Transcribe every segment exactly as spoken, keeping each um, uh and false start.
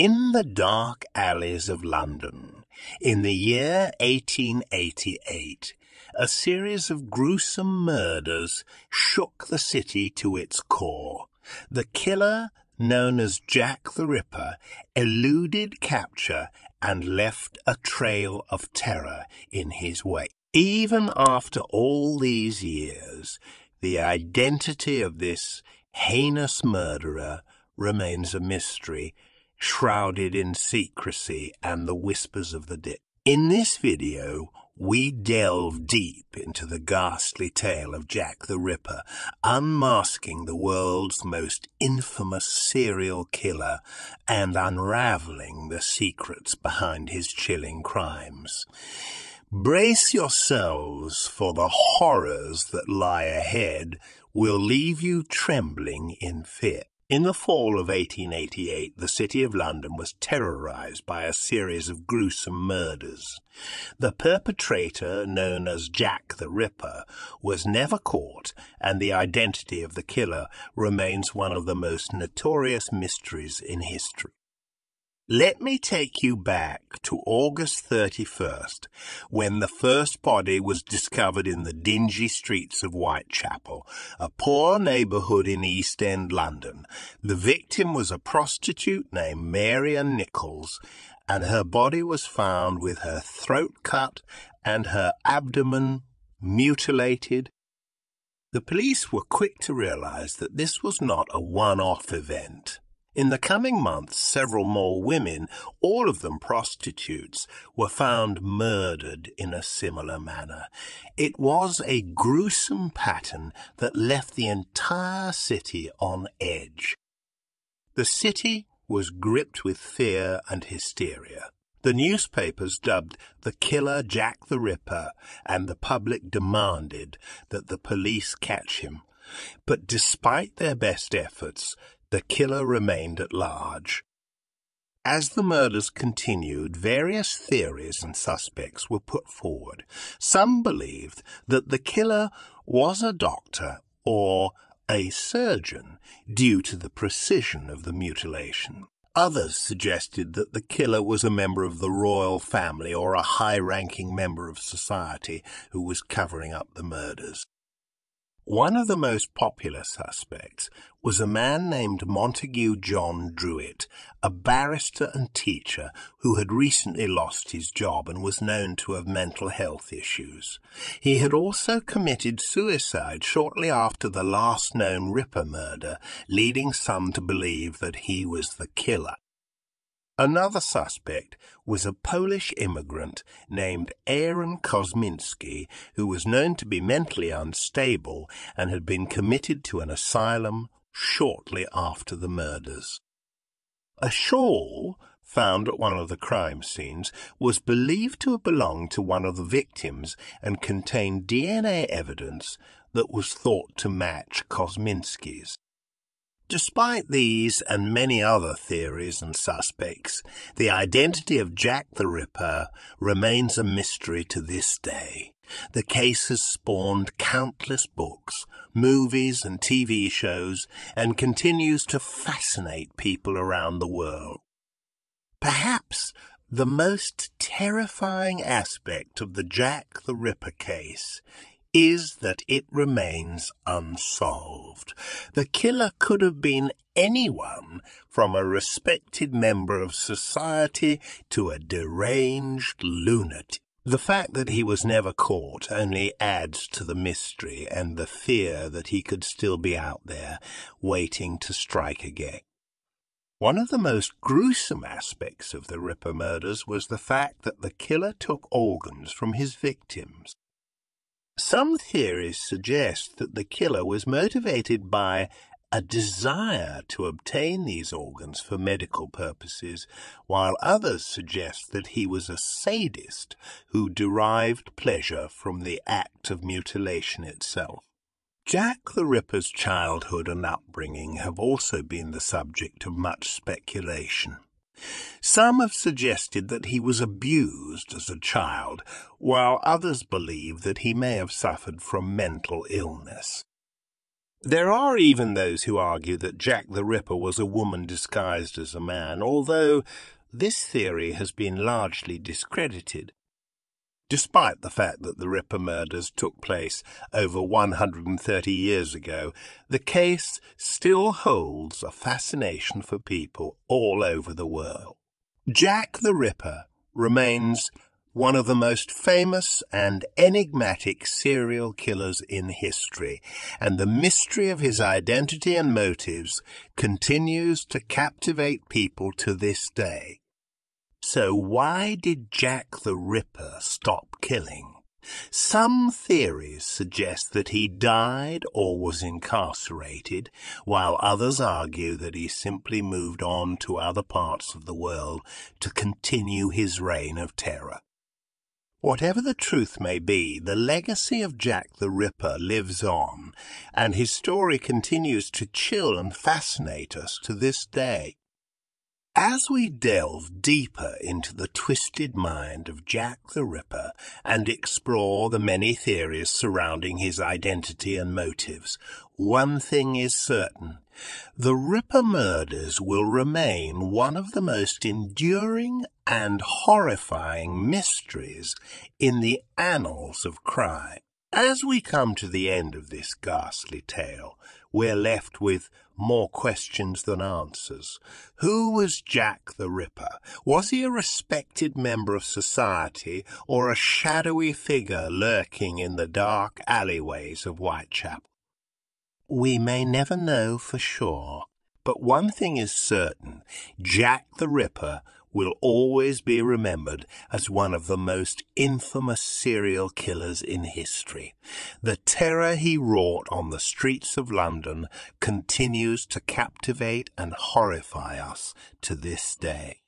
In the dark alleys of London, in the year eighteen eighty-eight, a series of gruesome murders shook the city to its core. The killer, known as Jack the Ripper, eluded capture and left a trail of terror in his wake. Even after all these years, the identity of this heinous murderer remains a mystery, shrouded in secrecy and the whispers of the dead. In this video, we delve deep into the ghastly tale of Jack the Ripper, unmasking the world's most infamous serial killer and unraveling the secrets behind his chilling crimes. Brace yourselves for the horrors that lie ahead will leave you trembling in fear. In the fall of eighteen eighty-eight, the city of London was terrorized by a series of gruesome murders. The perpetrator, known as Jack the Ripper, was never caught, and the identity of the killer remains one of the most notorious mysteries in history. Let me take you back to August thirty-first, when the first body was discovered in the dingy streets of Whitechapel, a poor neighbourhood in East End, London. The victim was a prostitute named Mary Ann Nichols, and her body was found with her throat cut and her abdomen mutilated. The police were quick to realise that this was not a one-off event. In the coming months, several more women, all of them prostitutes, were found murdered in a similar manner. It was a gruesome pattern that left the entire city on edge. The city was gripped with fear and hysteria. The newspapers dubbed the killer Jack the Ripper, and the public demanded that the police catch him. But despite their best efforts, the killer remained at large. As the murders continued, various theories and suspects were put forward. Some believed that the killer was a doctor or a surgeon due to the precision of the mutilation. Others suggested that the killer was a member of the royal family or a high-ranking member of society who was covering up the murders. One of the most popular suspects was a man named Montague John Druitt, a barrister and teacher who had recently lost his job and was known to have mental health issues. He had also committed suicide shortly after the last known Ripper murder, leading some to believe that he was the killer. Another suspect was a Polish immigrant named Aaron Kosminski, who was known to be mentally unstable and had been committed to an asylum shortly after the murders. A shawl found at one of the crime scenes was believed to have belonged to one of the victims and contained D N A evidence that was thought to match Kosminski's. Despite these and many other theories and suspects, the identity of Jack the Ripper remains a mystery to this day. The case has spawned countless books, movies and T V shows, and continues to fascinate people around the world. Perhaps the most terrifying aspect of the Jack the Ripper case is that it remains unsolved. The killer could have been anyone, from a respected member of society to a deranged lunatic. The fact that he was never caught only adds to the mystery and the fear that he could still be out there, waiting to strike again. One of the most gruesome aspects of the Ripper murders was the fact that the killer took organs from his victims. Some theories suggest that the killer was motivated by a desire to obtain these organs for medical purposes, while others suggest that he was a sadist who derived pleasure from the act of mutilation itself. Jack the Ripper's childhood and upbringing have also been the subject of much speculation. Some have suggested that he was abused as a child, while others believe that he may have suffered from mental illness. There are even those who argue that Jack the Ripper was a woman disguised as a man, although this theory has been largely discredited, despite the fact that the Ripper murders took place over one hundred thirty years ago. The case still holds a fascination for people all over the world. Jack the Ripper remains one of the most famous and enigmatic serial killers in history, and the mystery of his identity and motives continues to captivate people to this day. So why did Jack the Ripper stop killing? Some theories suggest that he died or was incarcerated, while others argue that he simply moved on to other parts of the world to continue his reign of terror. Whatever the truth may be, the legacy of Jack the Ripper lives on, and his story continues to chill and fascinate us to this day. As we delve deeper into the twisted mind of Jack the Ripper and explore the many theories surrounding his identity and motives, one thing is certain. The Ripper murders will remain one of the most enduring and horrifying mysteries in the annals of crime. As we come to the end of this ghastly tale, we're left with more questions than answers. Who was Jack the Ripper? Was he a respected member of society, or a shadowy figure lurking in the dark alleyways of Whitechapel? We may never know for sure, but one thing is certain: Jack the Ripper will always be remembered as one of the most infamous serial killers in history. The terror he wrought on the streets of London continues to captivate and horrify us to this day.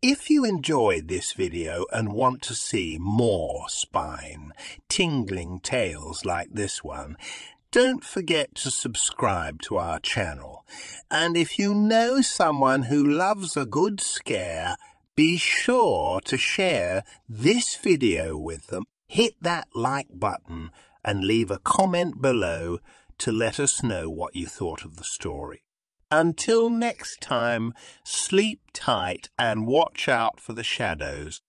If you enjoyed this video and want to see more spine-tingling tales like this one, don't forget to subscribe to our channel, and if you know someone who loves a good scare, be sure to share this video with them. Hit that like button and leave a comment below to let us know what you thought of the story. Until next time, sleep tight and watch out for the shadows,